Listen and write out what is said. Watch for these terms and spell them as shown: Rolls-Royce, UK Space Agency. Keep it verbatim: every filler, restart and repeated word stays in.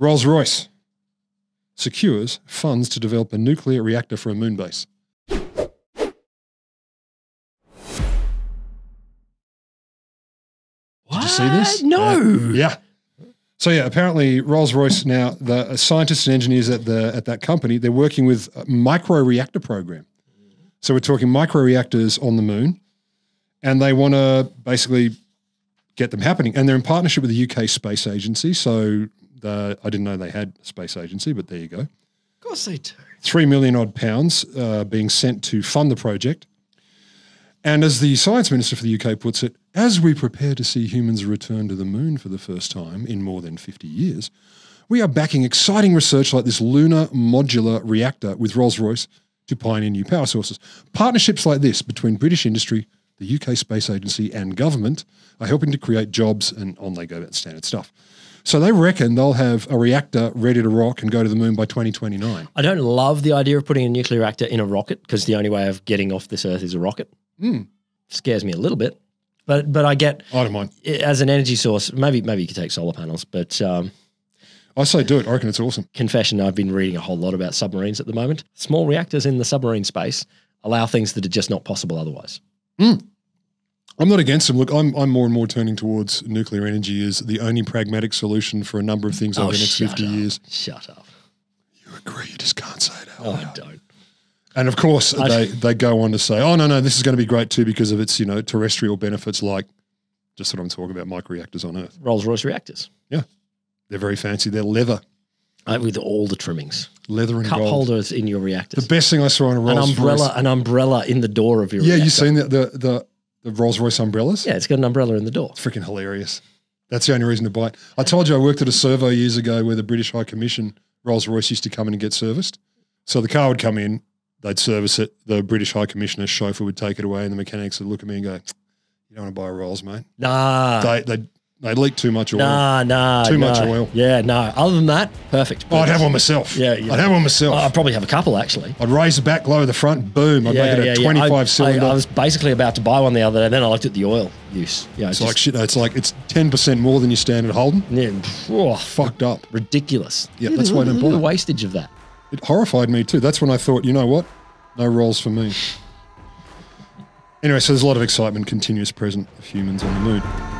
Rolls-Royce secures funds to develop a nuclear reactor for a moon base. Did you see this? No. Uh, yeah. So yeah, apparently Rolls-Royce now, the scientists and engineers at the at that company, they're working with a micro-reactor program. So we're talking micro-reactors on the moon, and they want to basically get them happening. And they're in partnership with the U K Space Agency. So the, I didn't know they had a space agency, but there you go. Of course they do. Three million odd pounds uh, being sent to fund the project. And as the science minister for the U K puts it, as we prepare to see humans return to the moon for the first time in more than fifty years, we are backing exciting research like this lunar modular reactor with Rolls-Royce to pioneer new power sources. Partnerships like this between British industry, the U K Space Agency and government are helping to create jobs, and on they go, that standard stuff. So they reckon they'll have a reactor ready to rock and go to the moon by twenty twenty-nine. I don't love the idea of putting a nuclear reactor in a rocket, because the only way of getting off this earth is a rocket. Mm. Scares me a little bit, but but I get. I don't mind as an energy source. Maybe maybe you could take solar panels, but um, I say do it. I reckon it's awesome. Confession: I've been reading a whole lot about submarines at the moment. Small reactors in the submarine space allow things that are just not possible otherwise. Mm. I'm not against them. Look, I'm I'm more and more turning towards nuclear energy as the only pragmatic solution for a number of things oh, over the next fifty up. years. Shut up. You agree? You just can't say it out loud. Oh, I don't. And of course, they, they go on to say, oh, no, no, this is going to be great too because of its, you know, terrestrial benefits like just what I'm talking about, micro-reactors on Earth. Rolls-Royce reactors. Yeah. They're very fancy. They're leather. Uh, with all the trimmings. Leather and Cup gold. Cup holders in your reactors. The best thing I saw on a Rolls-Royce. An umbrella, an umbrella in the door of your yeah, reactor. Yeah, you've seen the, the, the, the Rolls-Royce umbrellas? Yeah, it's got an umbrella in the door. It's freaking hilarious. That's the only reason to buy it. I told you I worked at a servo years ago where the British High Commission Rolls-Royce used to come in and get serviced. So the car would come in. They'd service it, the British High Commissioner's chauffeur would take it away and the mechanics would look at me and go, you don't want to buy a Rolls, mate. Nah. They, they'd, they'd leak too much oil. Nah, nah. Too nah. much oil. Yeah, no. Nah. Other than that, perfect. Oh, I'd have one myself. Yeah, yeah. I'd have one myself. I'd probably have a couple, actually. I'd raise the back, lower the front, boom. I'd yeah, make it a yeah, twenty-five cylinder. Yeah. I, I was basically about to buy one the other day, and then I looked at the oil use. Yeah, it's just, like shit. It's like it's ten percent more than your standard Holden. Yeah. Oh, fucked up. Ridiculous. Yeah, that's why I don't buy it. The wastage of that. It horrified me too. That's when I thought, you know what? No Rolls for me. Anyway, so there's a lot of excitement, continuous present of humans on the moon.